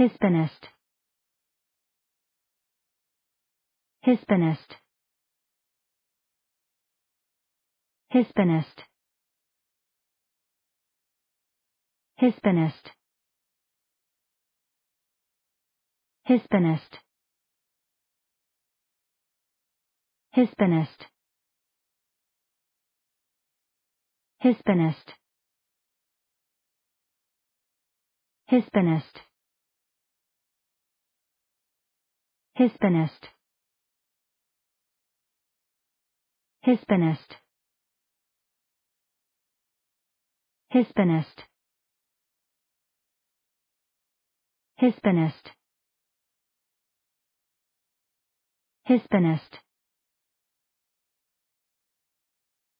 Hispanist. Hispanist. Hispanist. Hispanist. Hispanist. Hispanist. Hispanist. Hispanist. Hispanist. Hispanist. Hispanist. Hispanist. Hispanist.